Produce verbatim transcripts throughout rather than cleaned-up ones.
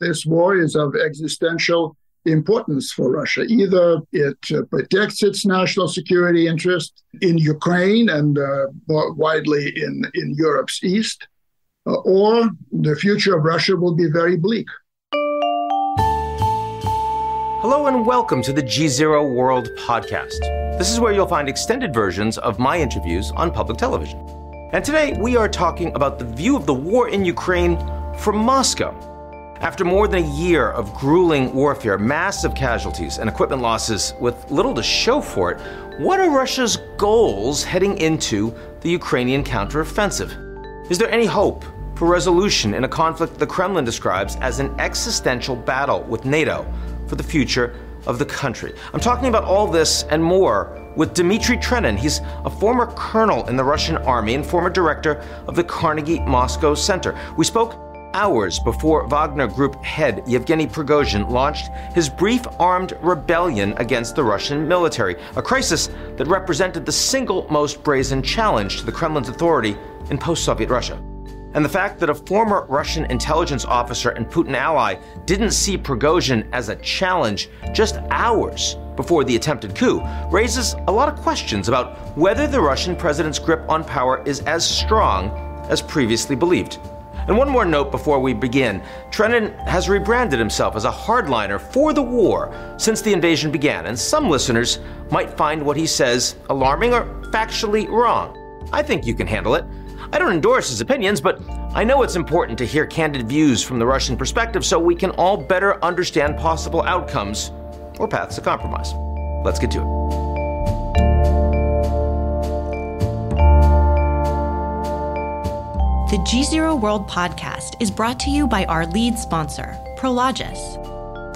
This war is of existential importance for Russia. Either it uh, protects its national security interest in Ukraine and uh, more widely in, in Europe's east, uh, or the future of Russia will be very bleak. Hello and welcome to the GZERO World Podcast. This is where you'll find extended versions of my interviews on public television. And today we are talking about the view of the war in Ukraine from Moscow. After more than a year of grueling warfare, massive casualties and equipment losses with little to show for it, what are Russia's goals heading into the Ukrainian counteroffensive? Is there any hope for resolution in a conflict the Kremlin describes as an existential battle with NATO for the future of the country? I'm talking about all this and more with Dmitry Trenin. He's a former colonel in the Russian army and former director of the Carnegie Moscow Center. We spoke hours before Wagner Group head Yevgeny Prigozhin launched his brief armed rebellion against the Russian military, a crisis that represented the single most brazen challenge to the Kremlin's authority in post-Soviet Russia. And the fact that a former Russian intelligence officer and Putin ally didn't see Prigozhin as a challenge just hours before the attempted coup raises a lot of questions about whether the Russian president's grip on power is as strong as previously believed. And one more note before we begin. Trenin has rebranded himself as a hardliner for the war since the invasion began, and some listeners might find what he says alarming or factually wrong. I think you can handle it. I don't endorse his opinions, but I know it's important to hear candid views from the Russian perspective so we can all better understand possible outcomes or paths to compromise. Let's get to it. The GZERO World Podcast is brought to you by our lead sponsor, Prologis.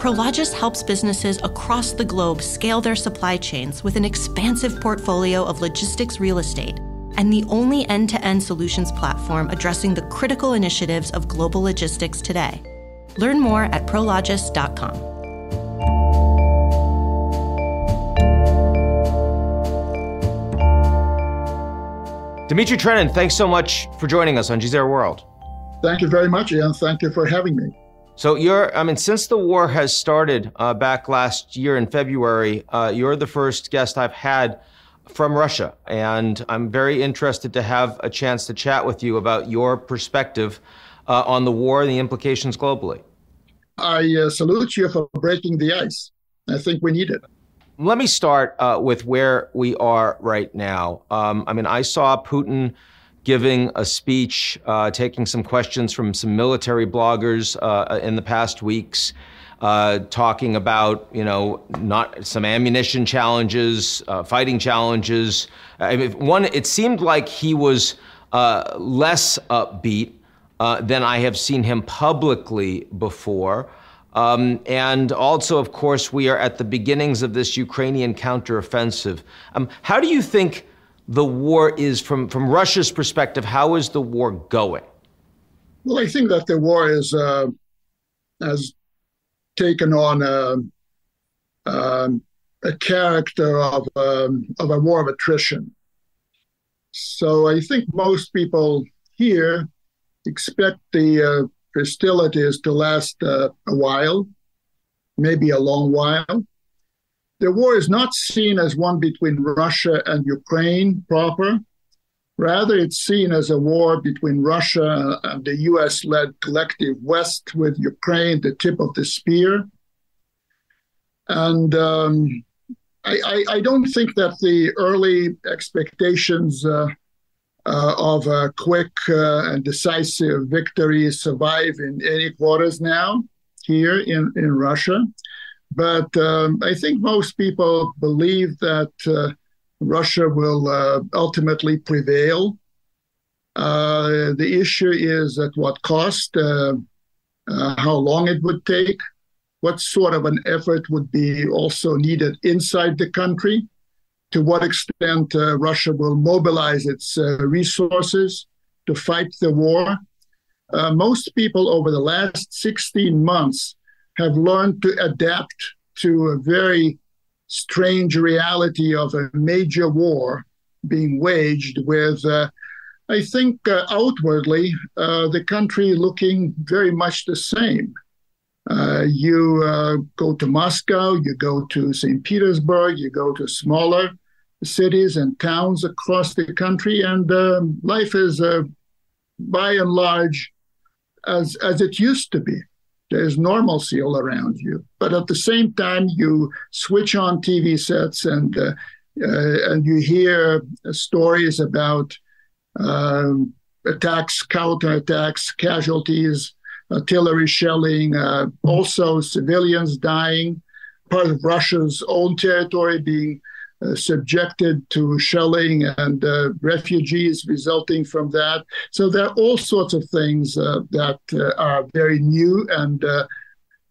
Prologis helps businesses across the globe scale their supply chains with an expansive portfolio of logistics real estate and the only end-to-end solutions platform addressing the critical initiatives of global logistics today. Learn more at prologis dot com. Dmitry Trenin, thanks so much for joining us on GZERO World. Thank you very much, Ian. Thank you for having me. So you're, I mean, since the war has started uh, back last year in February, uh, you're the first guest I've had from Russia. And I'm very interested to have a chance to chat with you about your perspective uh, on the war and the implications globally. I uh, salute you for breaking the ice. I think we need it. Let me start uh, with where we are right now. Um, I mean, I saw Putin giving a speech, uh, taking some questions from some military bloggers uh, in the past weeks, uh, talking about, you know, not some ammunition challenges, uh, fighting challenges. I mean, one, it seemed like he was uh, less upbeat uh, than I have seen him publicly before. Um, and also, of course, we are at the beginnings of this Ukrainian counteroffensive. Um, how do you think the war is, from, from Russia's perspective, how is the war going? Well, I think that the war is, uh, has taken on a, um, a character of, um, of a war of attrition. So I think most people here expect the uh, hostilities to last uh, a while, maybe a long while. The war is not seen as one between Russia and Ukraine proper. Rather, it's seen as a war between Russia and the U S-led collective West, with Ukraine the tip of the spear. And um, I, I, I don't think that the early expectations uh, Uh, of a quick uh, and decisive victory survive in any quarters now here in, in Russia. But um, I think most people believe that uh, Russia will uh, ultimately prevail. Uh, the issue is at what cost, uh, uh, how long it would take, what sort of an effort would be also needed inside the country, to what extent uh, Russia will mobilize its uh, resources to fight the war. Uh, most people over the last sixteen months have learned to adapt to a very strange reality of a major war being waged with, uh, I think, uh, outwardly, uh, the country looking very much the same. Uh, you uh, go to Moscow, you go to Saint Petersburg, you go to smaller cities and towns across the country, and uh, life is, uh, by and large, as as it used to be. There's normalcy all around you, but at the same time, you switch on T V sets and uh, uh, and you hear stories about um, attacks, counterattacks, casualties, artillery shelling, uh, also civilians dying, part of Russia's own territory being uh, subjected to shelling, and uh, refugees resulting from that. So there are all sorts of things uh, that uh, are very new and uh,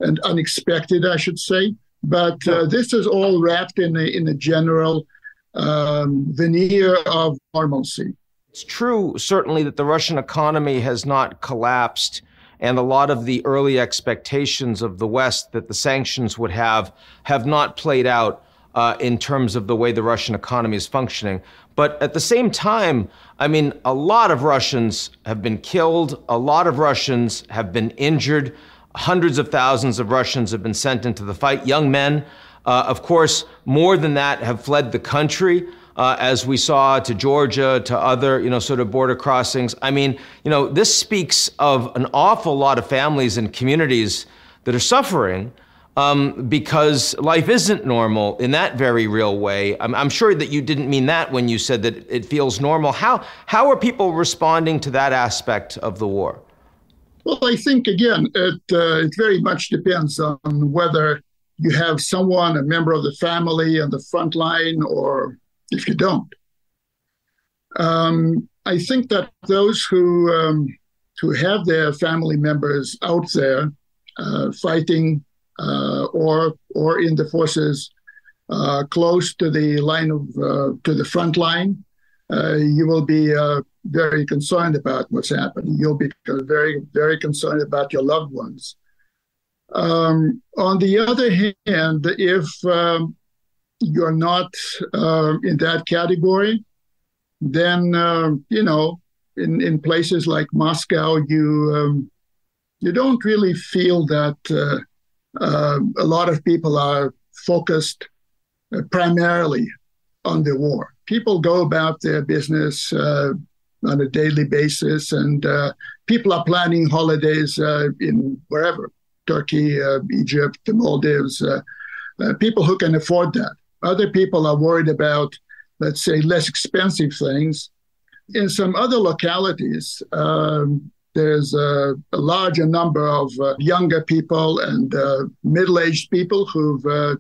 and unexpected, I should say. But uh, this is all wrapped in a, in a general um, veneer of normalcy. It's true, certainly, that the Russian economy has not collapsed. And a lot of the early expectations of the West that the sanctions would have have not played out uh, in terms of the way the Russian economy is functioning. But at the same time, I mean, a lot of Russians have been killed. A lot of Russians have been injured. Hundreds of thousands of Russians have been sent into the fight. Young men, uh, of course, more than that, have fled the country. Uh, as we saw, to Georgia, to other, you know, sort of border crossings. I mean, you know, this speaks of an awful lot of families and communities that are suffering um, because life isn't normal in that very real way. I'm, I'm sure that you didn't mean that when you said that it feels normal. How, how are people responding to that aspect of the war? Well, I think, again, it, uh, it very much depends on whether you have someone, a member of the family on the front line, or if you don't. Um, I think that those who um, who have their family members out there uh, fighting uh, or or in the forces uh, close to the line of uh, to the front line, uh, you will be uh, very concerned about what's happening. You'll be very, very concerned about your loved ones. Um, on the other hand, if um, you're not uh, in that category, then, uh, you know, in, in places like Moscow, you um, you don't really feel that uh, uh, a lot of people are focused uh, primarily on the war. People go about their business uh, on a daily basis, and uh, people are planning holidays uh, in wherever, Turkey, uh, Egypt, the Maldives, uh, uh, people who can afford that. Other people are worried about, let's say, less expensive things. In some other localities, um, there's a, a larger number of uh, younger people and uh, middle-aged people who've uh,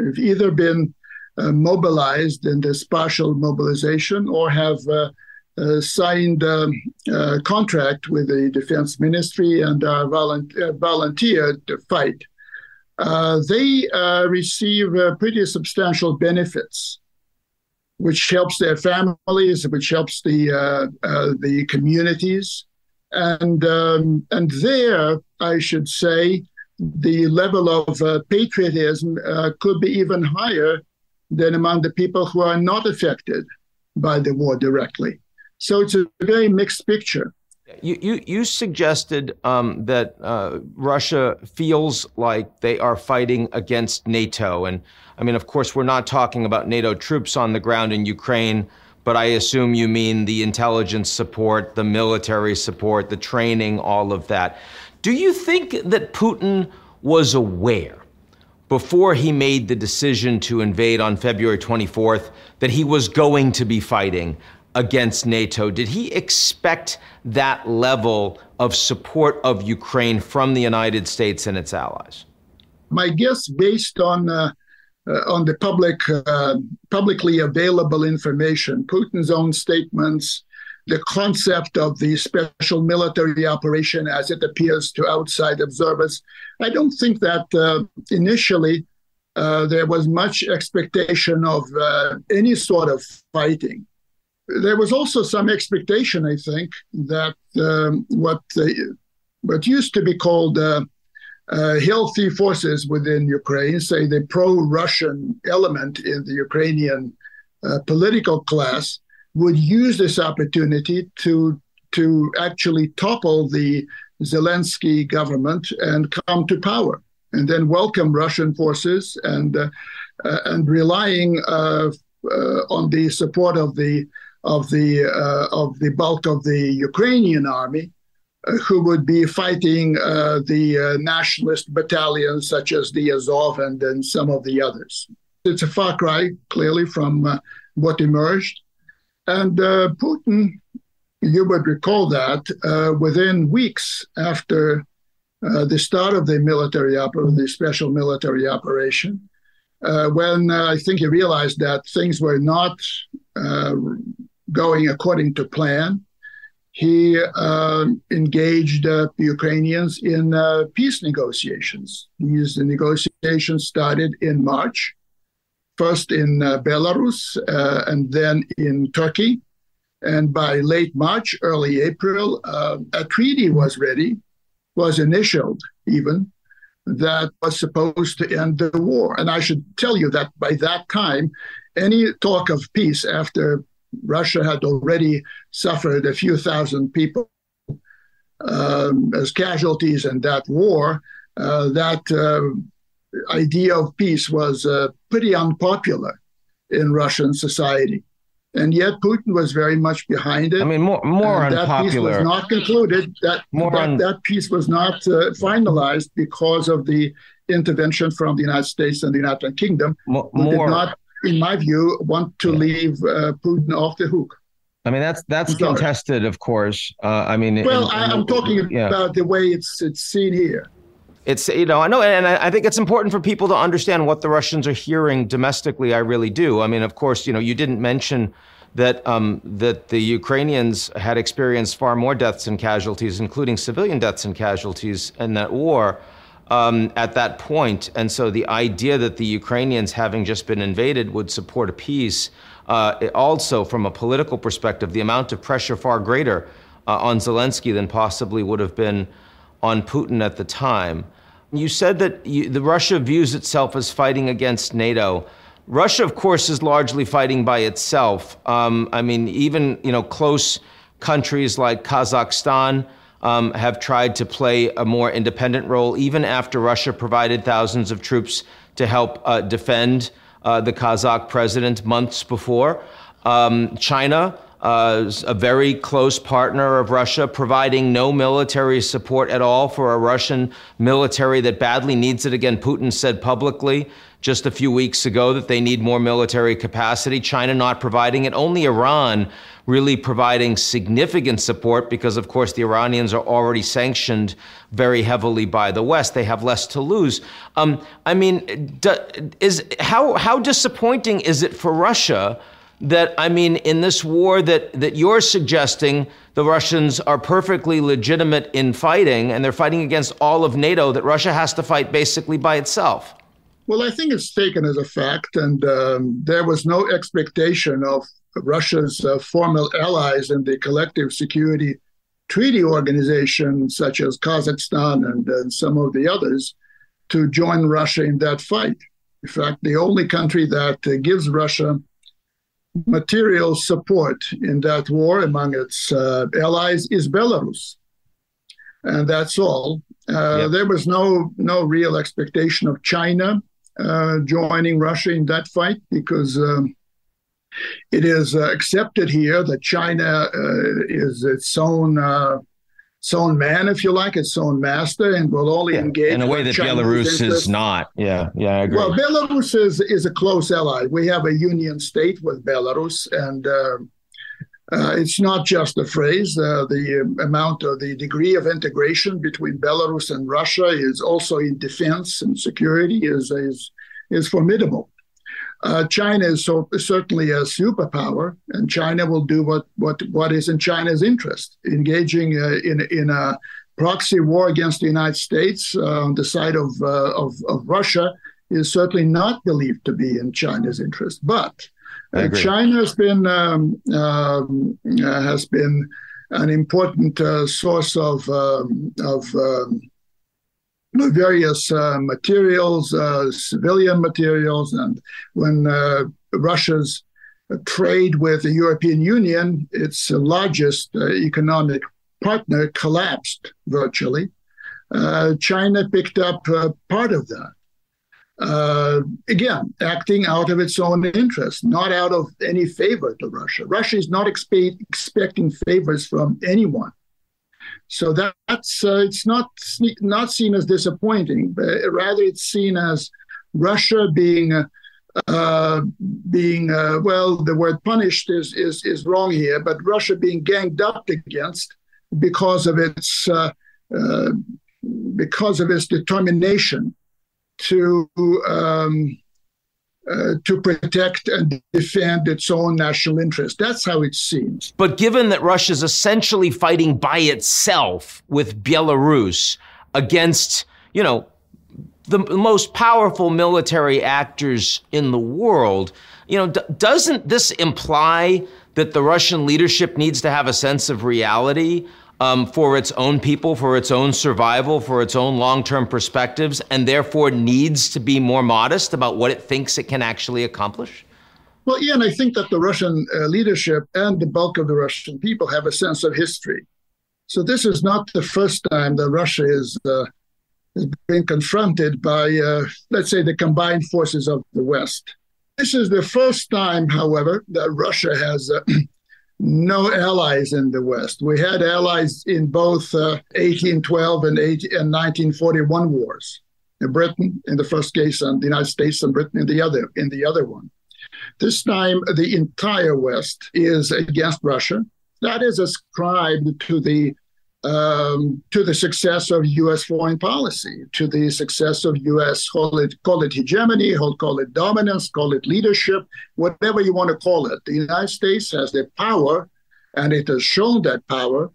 have either been uh, mobilized in this partial mobilization or have uh, uh, signed a um, uh, contract with the defense ministry and are volunt- uh, volunteered to fight. Uh, they uh, receive uh, pretty substantial benefits, which helps their families, which helps the uh, uh, the communities, and um, and there, I should say, the level of uh, patriotism uh, could be even higher than among the people who are not affected by the war directly. So it's a very mixed picture. You, you, you suggested um, that uh, Russia feels like they are fighting against NATO. And I mean, of course, we're not talking about NATO troops on the ground in Ukraine, but I assume you mean the intelligence support, the military support, the training, all of that. Do you think that Putin was aware before he made the decision to invade on February twenty-fourth that he was going to be fighting against NATO? Did he expect that level of support of Ukraine from the United States and its allies? My guess, based on uh, uh, on the public uh, publicly available information, Putin's own statements, the concept of the special military operation as it appears to outside observers, I don't think that uh, initially uh, there was much expectation of uh, any sort of fighting. There was also some expectation, I think, that um, what the, what used to be called uh, uh, healthy forces within Ukraine, say the pro-Russian element in the Ukrainian uh, political class, would use this opportunity to to actually topple the Zelensky government and come to power, and then welcome Russian forces and uh, uh, and relying uh, uh, on the support of the of the uh, of the bulk of the Ukrainian army, uh, who would be fighting uh, the uh, nationalist battalions such as the Azov and then some of the others. It's a far cry, clearly, from uh, what emerged. And uh, Putin, you would recall that uh, within weeks after uh, the start of the military operation, the special military operation, uh, when uh, I think he realized that things were not uh, going according to plan, he uh, engaged uh, the Ukrainians in uh, peace negotiations. These negotiations started in March. First in uh, Belarus uh, and then in Turkey. And by late March, early April, uh, a treaty was ready, was initialed even, that was supposed to end the war. And I should tell you that by that time, any talk of peace after Russia had already suffered a few thousand people um, as casualties in that war, uh, that uh, idea of peace was uh, pretty unpopular in Russian society. And yet Putin was very much behind it. I mean, more, more that unpopular. That peace was not concluded. That, that, un- that peace was not uh, finalized because of the intervention from the United States and the United Kingdom, more, who did not, in my view, want to yeah. leave uh, Putin off the hook. I mean, that's that's contested, of course. Uh, I mean, Well, in, in, I'm talking yeah. about the way it's it's seen here. It's, you know, I know, and I think it's important for people to understand what the Russians are hearing domestically. I really do. I mean, of course, you know, you didn't mention that um, that the Ukrainians had experienced far more deaths and casualties, including civilian deaths and casualties in that war um, at that point. And so the idea that the Ukrainians, having just been invaded, would support a peace, uh, also from a political perspective, the amount of pressure far greater uh, on Zelensky than possibly would have been on Putin at the time. You said that you, the Russia views itself as fighting against NATO. Russia, of course, is largely fighting by itself. Um, I mean, even you know, close countries like Kazakhstan um, have tried to play a more independent role, even after Russia provided thousands of troops to help uh, defend uh, the Kazakh president months before. Um, China, Uh, a very close partner of Russia, providing no military support at all for a Russian military that badly needs it. Again, Putin said publicly just a few weeks ago that they need more military capacity. China not providing it. Only Iran really providing significant support because, of course, the Iranians are already sanctioned very heavily by the West. They have less to lose. Um, I mean, is how how disappointing is it for Russia that, I mean, in this war that, that you're suggesting the Russians are perfectly legitimate in fighting, and they're fighting against all of NATO, that Russia has to fight basically by itself? Well, I think it's taken as a fact, and um, there was no expectation of Russia's uh, formal allies in the Collective Security Treaty Organization, such as Kazakhstan and, and some of the others, to join Russia in that fight. In fact, the only country that uh, gives Russia material support in that war among its uh, allies is Belarus. And that's all. Uh, yep. There was no no real expectation of China uh, joining Russia in that fight because um, it is uh, accepted here that China uh, is its own uh, its own man, if you like, its own master, and will only yeah. engage in a way that China's Belarus interest. Is not. Yeah, yeah, I agree. Well, Belarus is, is a close ally. We have a union state with Belarus, and uh, uh, it's not just a phrase. Uh, the amount or the degree of integration between Belarus and Russia is also in defense and security is is, is formidable. Uh, China is so, certainly a superpower, and China will do what what, what is in China's interest, engaging uh, in in a proxy war against the United States uh, on the side of, uh, of of Russia is certainly not believed to be in China's interest. But uh, China has been um, um, uh, has been an important uh, source of um, of um, various uh, materials, uh, civilian materials, and when uh, Russia's trade with the European Union, its largest uh, economic partner collapsed virtually, uh, China picked up uh, part of that. Uh, again, acting out of its own interest, not out of any favor to Russia. Russia is not expe- expecting favors from anyone. So that, that's uh, it's not not seen as disappointing, but rather it's seen as Russia being uh, being uh, well. The word "punished" is is is wrong here, but Russia being ganged up against because of its uh, uh, because of its determination to um, uh, to protect and defend its own national interest. That's how it seems. But given that Russia's essentially fighting by itself with Belarus against, you know, the most powerful military actors in the world, you know, d- doesn't this imply that the Russian leadership needs to have a sense of reality? Um, for its own people, for its own survival, for its own long-term perspectives, and therefore needs to be more modest about what it thinks it can actually accomplish? Well, Ian, I think that the Russian uh, leadership and the bulk of the Russian people have a sense of history. So this is not the first time that Russia is uh, has been confronted by, uh, let's say, the combined forces of the West. This is the first time, however, that Russia has Uh, no allies in the West. We had allies in both uh, eighteen twelve and, eighteen, and nineteen forty-one wars, in Britain in the first case, and the United States and Britain in the other in the other one. This time, the entire West is against Russia. That is ascribed to the um, to the success of U S foreign policy, to the success of U S call it call it hegemony, call it dominance, call it leadership, whatever you want to call it. The United States has the power, and it has shown that power,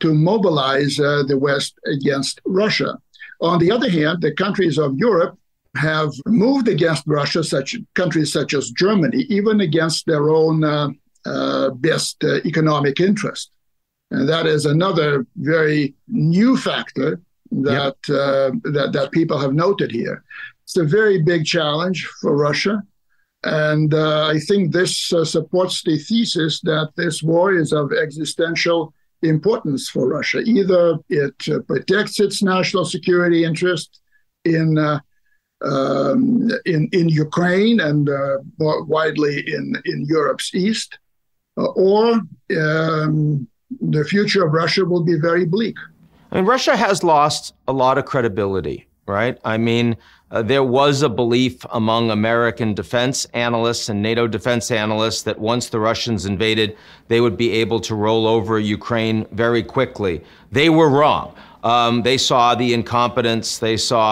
to mobilize uh, the West against Russia. On the other hand, the countries of Europe have moved against Russia, such countries such as Germany, even against their own uh, uh, best uh, economic interest. And that is another very new factor that, yep. uh, that that people have noted here. It's a very big challenge for Russia. And uh, I think this uh, supports the thesis that this war is of existential importance for Russia. Either it uh, protects its national security interest in uh, um, in, in Ukraine and uh, more widely in, in Europe's East, uh, or um, the future of Russia will be very bleak. I mean, Russia has lost a lot of credibility, right? I mean, uh, there was a belief among American defense analysts and NATO defense analysts that once the Russians invaded, they would be able to roll over Ukraine very quickly. They were wrong. Um, they saw the incompetence, they saw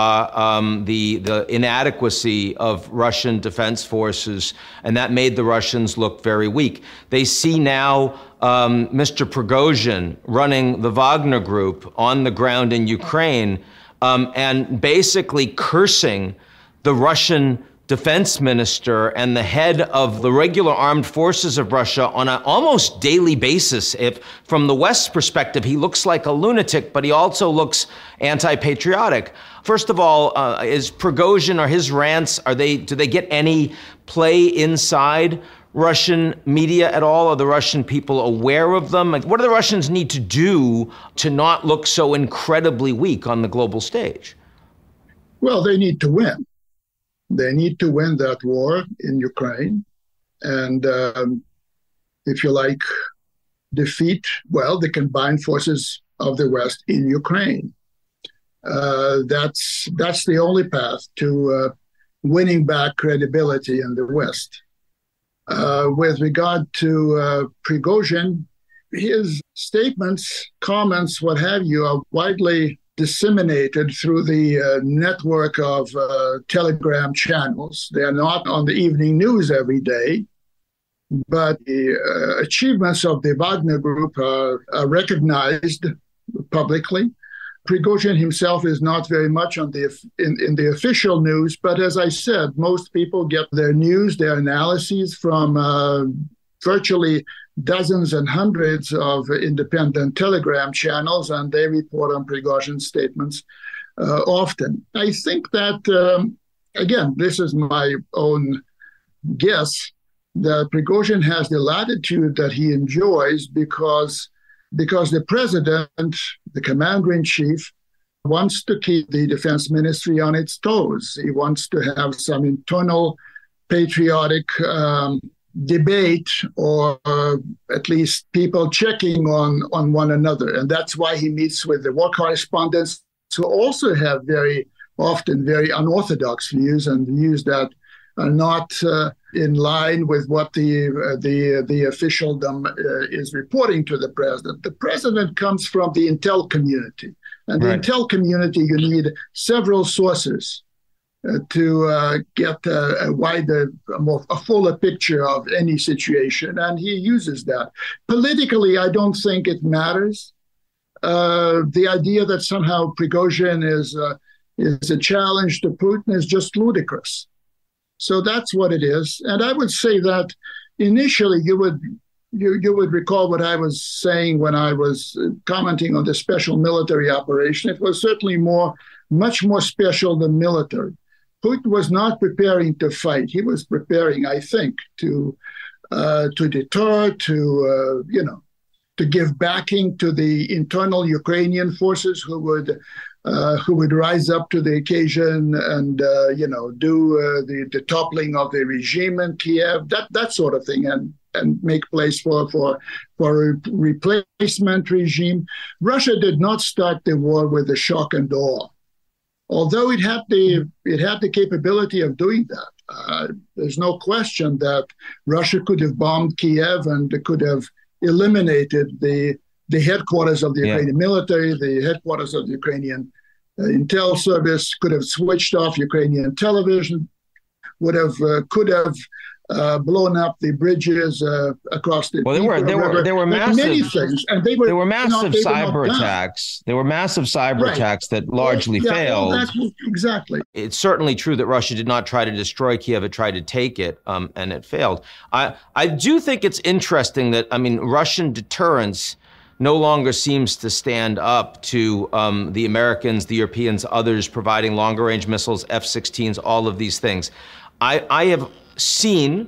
um, the, the inadequacy of Russian defense forces, and that made the Russians look very weak. They see now um, Mister Prigozhin running the Wagner Group on the ground in Ukraine um, and basically cursing the Russian defense minister and the head of the regular armed forces of Russia on an almost daily basis. If from the West's perspective, he looks like a lunatic, but he also looks anti-patriotic. First of all, uh, is Prigozhin or his rants, are they, do they get any play inside Russian media at all? Are the Russian people aware of them? Like, what do the Russians need to do to not look so incredibly weak on the global stage? Well, they need to win. They need to win that war in Ukraine and, um, if you like, defeat, well, the combined forces of the West in Ukraine. Uh, that's that's the only path to uh, winning back credibility in the West. Uh, with regard to uh, Prigozhin, his statements, comments, what have you, are widely disseminated through the uh, network of uh, Telegram channels. They are not on the evening news every day, but the uh, achievements of the Wagner Group are, are recognized publicly. Prigozhin himself is not very much on the in, in the official news, but as I said, most people get their news, their analyses from uh, virtually dozens and hundreds of independent Telegram channels, and they report on Prigozhin's statements uh, often. I think that, um, again, this is my own guess, that Prigozhin has the latitude that he enjoys because because the president, the commander-in-chief, wants to keep the defense ministry on its toes. He wants to have some internal patriotic um, debate, or uh, at least people checking on, on one another. And that's why he meets with the war correspondents, who also have very often very unorthodox views and views that are not uh, in line with what the uh, the the officialdom uh, is reporting to the president. The president comes from the intel community, and right. the intel community, you need several sources uh, to uh, get a, a wider, a more a fuller picture of any situation, and he uses that. Politically, I don't think it matters. Uh, the idea that somehow Prigozhin is uh, is a challenge to Putin is just ludicrous. So that's what it is. And I would say that initially you would you you would recall what I was saying when I was commenting on the special military operation. It was certainly more, much more special than military. Putin was not preparing to fight. He was preparing, I think, to uh, to deter, to, uh, you know, to give backing to the internal Ukrainian forces who would Uh, who would rise up to the occasion and, uh, you know, do uh, the, the toppling of the regime in Kiev, that that sort of thing, and and make place for, for, for a replacement regime. Russia did not start the war with a shock and awe, although it had the, it had the capability of doing that. Uh, there's no question that Russia could have bombed Kiev and could have eliminated the the headquarters of the yeah. Ukrainian military, the headquarters of the Ukrainian uh, intel service, could have switched off Ukrainian television, would have, uh, could have uh, blown up the bridges uh, across the. Well, there were there were there were massive many things, and they were there were massive you know, cyber attacks. There were massive cyber right. attacks that largely yeah, failed. Well, was, exactly. It's certainly true that Russia did not try to destroy Kiev; it tried to take it, um, and it failed. I I do think it's interesting that I mean Russian deterrence no longer seems to stand up to um, the Americans, the Europeans, others providing longer range missiles, F sixteens, all of these things. I, I have seen uh,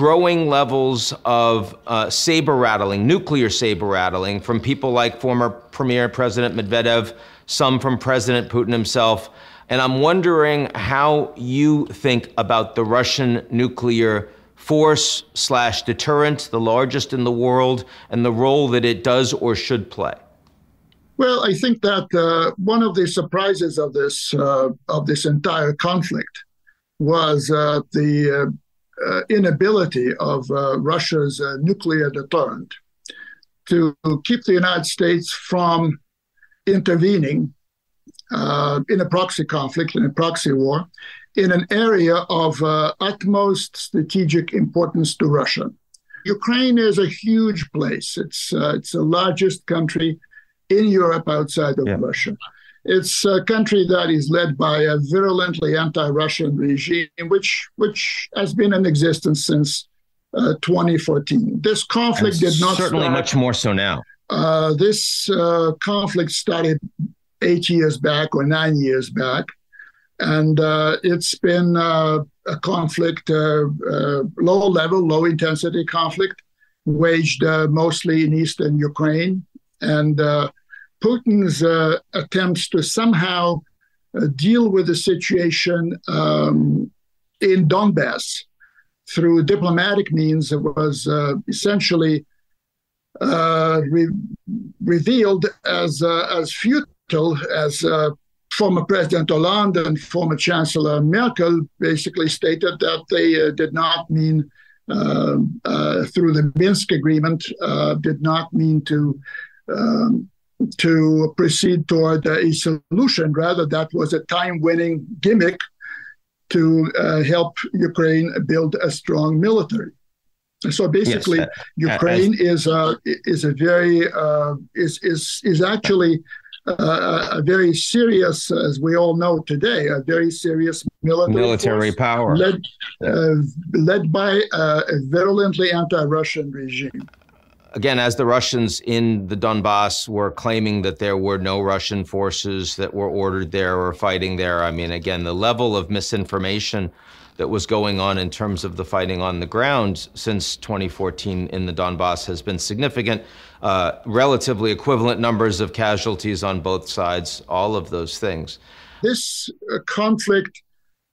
growing levels of uh, saber rattling, nuclear saber rattling from people like former Premier President Medvedev, some from President Putin himself. And I'm wondering how you think about the Russian nuclear force slash deterrent, the largest in the world, and the role that it does or should play? Well, I think that uh, one of the surprises of this uh, of this entire conflict was uh, the uh, uh, inability of uh, Russia's uh, nuclear deterrent to keep the United States from intervening uh, in a proxy conflict, in a proxy war, in an area of uh, utmost strategic importance to Russia. Ukraine is a huge place. It's uh, it's the largest country in Europe outside of yeah. Russia. It's a country that is led by a virulently anti-Russian regime, which which has been in existence since uh, twenty fourteen. This conflict did not certainly start, much more so now. Uh, this uh, conflict started eight years back or nine years back. And uh, it's been uh, a conflict, uh, uh, low-level, low-intensity conflict, waged uh, mostly in eastern Ukraine. And uh, Putin's uh, attempts to somehow uh, deal with the situation um, in Donbass through diplomatic means was uh, essentially uh, re- revealed as uh, as futile, as uh, former President Hollande and former Chancellor Merkel basically stated that they uh, did not mean, uh, uh, through the Minsk Agreement, uh, did not mean to um, to proceed toward a solution. Rather, that was a time-winning gimmick to uh, help Ukraine build a strong military. So basically, yes, uh, Ukraine uh, is a is a very uh, is is is actually. Uh, a very serious, as we all know today, a very serious military, military power led, yeah. uh, led by uh, a virulently anti-Russian regime. again, as the Russians in the Donbass were claiming that there were no Russian forces that were ordered there or fighting there, I mean, again, the level of misinformation that was going on in terms of the fighting on the ground since twenty fourteen in the Donbass has been significant. Uh, relatively equivalent numbers of casualties on both sides, all of those things. This uh, conflict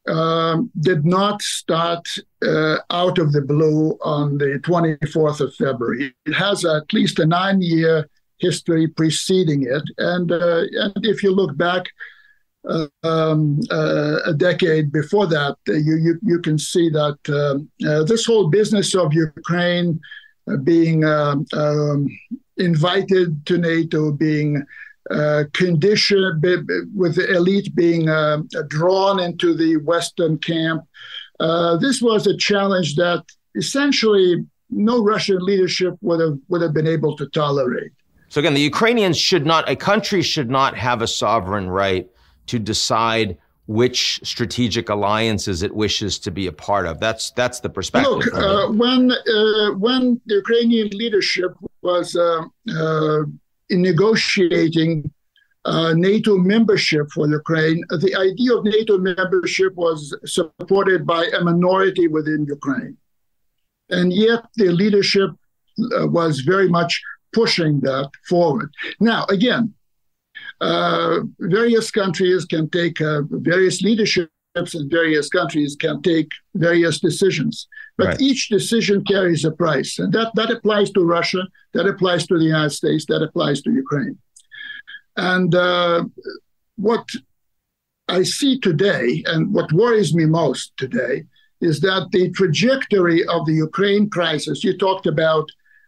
um, did not start uh, out of the blue on the twenty-fourth of February. It has at least a nine-year history preceding it. And, uh, and if you look back uh, um, uh, a decade before that, you, you, you can see that uh, uh, this whole business of Ukraine being um, um, invited to NATO, being uh, conditioned, with the elite being uh, drawn into the Western camp. Uh, this was a challenge that essentially no Russian leadership would have would have been able to tolerate. So again, the Ukrainians should not, a country should not have a sovereign right to decide which strategic alliances it wishes to be a part of. That's that's the perspective. Look, uh, when uh, when the Ukrainian leadership was uh, uh, in negotiating uh, NATO membership for Ukraine, the idea of NATO membership was supported by a minority within Ukraine, and yet the leadership uh, was very much pushing that forward. Now, again, Uh, various countries can take, uh, various leaderships in various countries can take various decisions. But right. Each decision carries a price. And that, that applies to Russia, that applies to the United States, that applies to Ukraine. And uh, what I see today, and what worries me most today, is that the trajectory of the Ukraine crisis, you talked about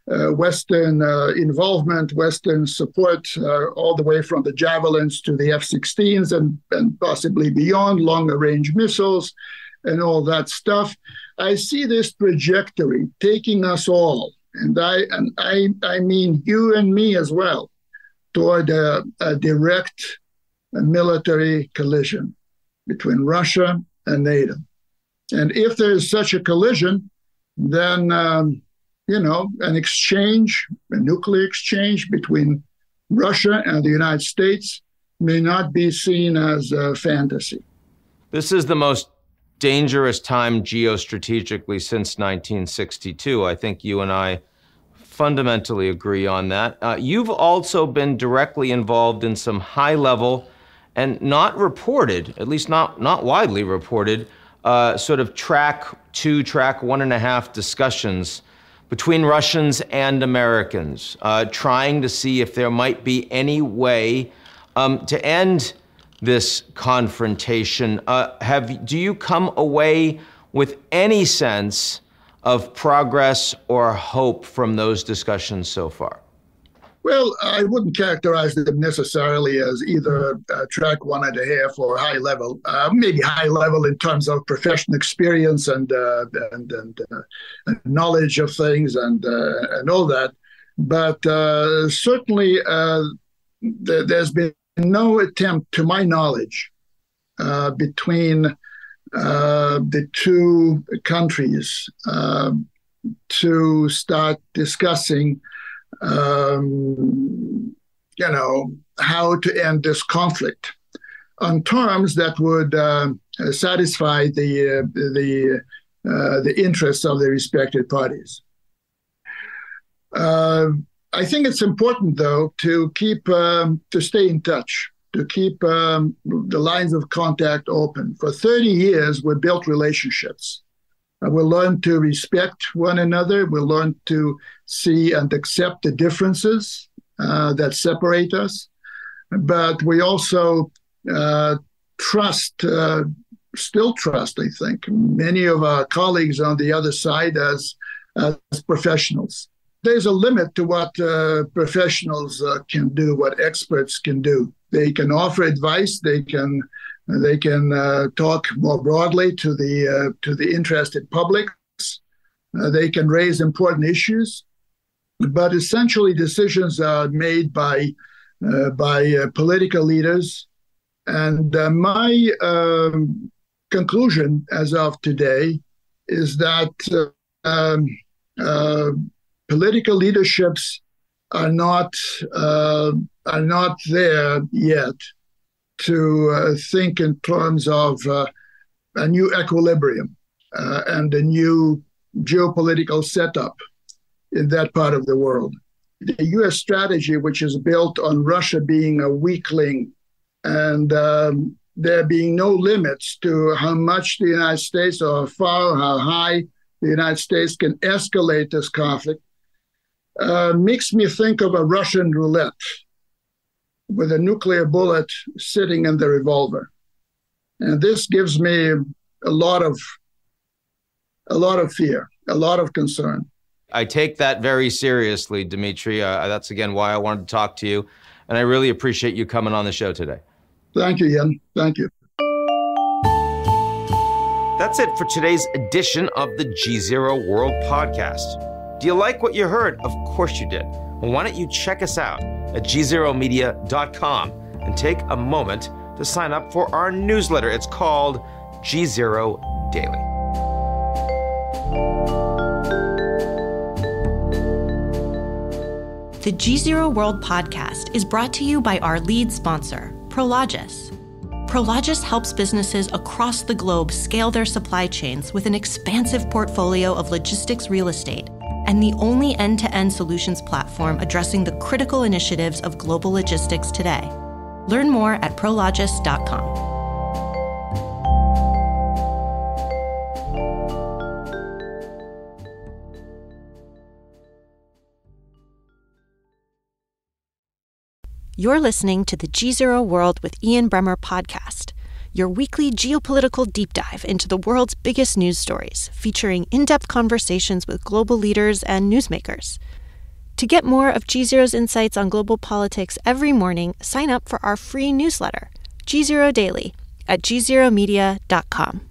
Uh, Western uh, involvement, Western support, uh, all the way from the Javelins to the F sixteens and, and possibly beyond, longer-range missiles and all that stuff. I see this trajectory taking us all, and I and I, I mean you and me as well, toward a, a direct military collision between Russia and NATO. And if there is such a collision, then Um, you know, an exchange, a nuclear exchange between Russia and the United States may not be seen as a fantasy. This is the most dangerous time geostrategically since nineteen sixty-two. I think you and I fundamentally agree on that. Uh, you've also been directly involved in some high-level and not reported, at least not, not widely reported, uh, sort of track two, track one and a half discussions between Russians and Americans, uh, trying to see if there might be any way um, to end this confrontation. Uh, have do you come away with any sense of progress or hope from those discussions so far? Well, I wouldn't characterize them necessarily as either uh, track one and a half or high level, uh, maybe high level in terms of professional experience and uh, and, and uh, knowledge of things and uh, and all that. But uh, certainly uh, th- there's been no attempt, to my knowledge, uh, between uh, the two countries uh, to start discussing Um, you know, how to end this conflict on terms that would uh, satisfy the uh, the uh, the interests of the respected parties. Uh, I think it's important, though, to keep um, to stay in touch, to keep um, the lines of contact open. For thirty years, we built relationships. We learn to respect one another. We learn to see and accept the differences uh, that separate us. But we also uh, trust, uh, still trust, I think, many of our colleagues on the other side as, as professionals. There's a limit to what uh, professionals uh, can do, what experts can do. They can offer advice. They can They can uh, talk more broadly to the uh, to the interested publics. Uh, they can raise important issues, but essentially decisions are made by uh, by uh, political leaders. And uh, my um, conclusion as of today is that uh, um, uh, political leaderships are not uh, are not there yet to uh, think in terms of uh, a new equilibrium uh, and a new geopolitical setup in that part of the world. The U S strategy, which is built on Russia being a weakling and um, there being no limits to how much the United States or how far, how high the United States can escalate this conflict, uh, makes me think of a Russian roulette with a nuclear bullet sitting in the revolver. And this gives me a lot of a lot of fear, a lot of concern. I take that very seriously, Dmitry. Uh, that's, again, why I wanted to talk to you. And I really appreciate you coming on the show today. Thank you, Ian. Thank you. That's it for today's edition of the G zero World Podcast. Do you like what you heard? Of course you did. Well, why don't you check us out at g zero media dot com and take a moment to sign up for our newsletter. It's called G zero Daily. The G zero World Podcast is brought to you by our lead sponsor, Prologis. Prologis helps businesses across the globe scale their supply chains with an expansive portfolio of logistics real estate and the only end-to-end solutions platform addressing the critical initiatives of global logistics today. Learn more at prologis dot com. You're listening to the G zero World with Ian Bremmer podcast, your weekly geopolitical deep dive into the world's biggest news stories, featuring in-depth conversations with global leaders and newsmakers. To get more of G zero's insights on global politics every morning, sign up for our free newsletter, G zero Daily, at g zero media dot com.